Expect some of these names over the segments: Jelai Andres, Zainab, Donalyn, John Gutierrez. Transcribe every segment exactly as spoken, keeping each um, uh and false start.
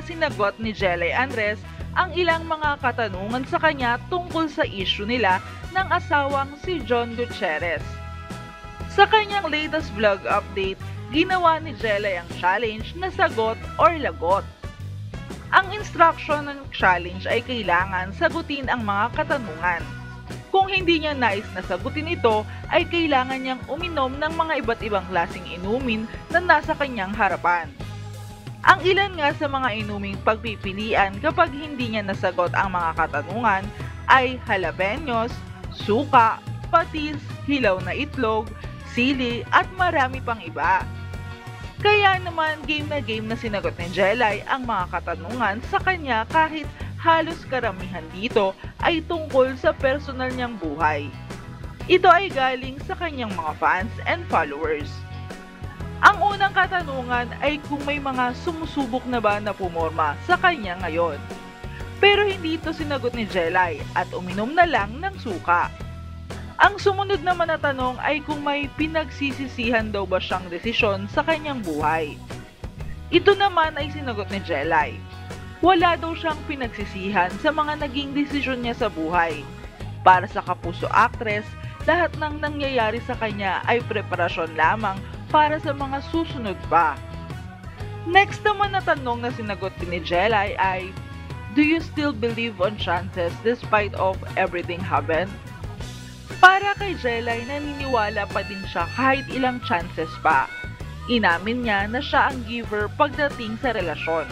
na sinagot ni Jelai Andres ang ilang mga katanungan sa kanya tungkol sa isyu nila ng asawang si John Gutierrez. Sa kanyang latest vlog update, ginawa ni Jelai ang challenge na sagot or lagot. Ang instruction ng challenge ay kailangan sagutin ang mga katanungan. Kung hindi niya nais na sagutin ito, ay kailangan niyang uminom ng mga iba't ibang klaseng inumin na nasa kanyang harapan. Ang ilan nga sa mga inuming pagpipilian kapag hindi niya nasagot ang mga katanungan ay jalapeños, suka, patis, hilaw na itlog, sili at marami pang iba. Kaya naman game na game na sinagot ni Jelai ang mga katanungan sa kanya kahit halos karamihan dito ay tungkol sa personal niyang buhay. Ito ay galing sa kanyang mga fans and followers. Ang unang katanungan ay kung may mga sumusubok na ba na pumorma sa kanya ngayon. Pero hindi ito sinagot ni Jelai at uminom na lang ng suka. Ang sumunod naman na tanong ay kung may pinagsisisihan daw ba siyang desisyon sa kanyang buhay. Ito naman ay sinagot ni Jelai. Wala daw siyang pinagsisihan sa mga naging desisyon niya sa buhay. Para sa Kapuso actress, lahat ng nangyayari sa kanya ay preparasyon lamang para sa mga susunod pa. Next naman na tanong na sinagot ni Jelai ay, "Do you still believe on chances despite of everything happened?" Para kay Jelai, naniniwala pa din siya kahit ilang chances pa. Inamin niya na siya ang giver pagdating sa relasyon.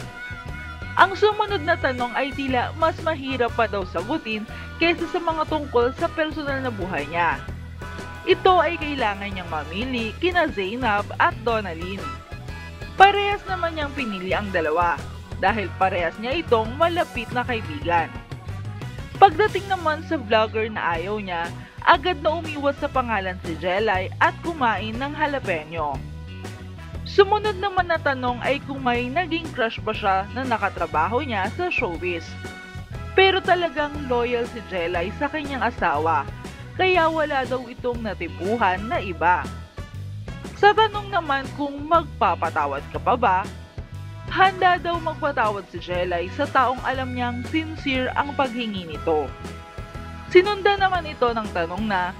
Ang sumunod na tanong ay tila mas mahirap pa daw sagutin kaysa sa mga tungkol sa personal na buhay niya. Ito ay kailangan niyang mamili kina Zainab at Donalyn. Parehas naman niyang pinili ang dalawa dahil parehas niya itong malapit na kaibigan. Pagdating naman sa vlogger na ayaw niya, agad na umiwas sa pangalan si Jelai at kumain ng jalapeño. Sumunod naman na tanong ay kung may naging crush ba siya na nakatrabaho niya sa showbiz. Pero talagang loyal si Jelai sa kanyang asawa, kaya wala daw itong natipuhan na iba. Sa tanong naman kung magpapatawad ka pa ba, handa daw magpatawad si Jelai sa taong alam niyang sincere ang paghingi nito. Sinundan naman ito ng tanong na,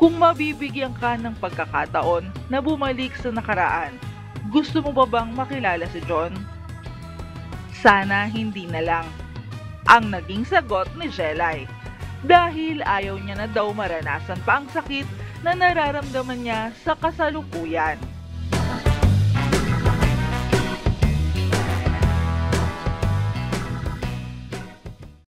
kung mabibigyan ka ng pagkakataon na bumalik sa nakaraan, gusto mo ba bang makilala si John? Sana hindi na lang ang naging sagot ni Jelai, dahil ayaw niya na daw maranasan pa ang sakit na nararamdaman niya sa kasalukuyan.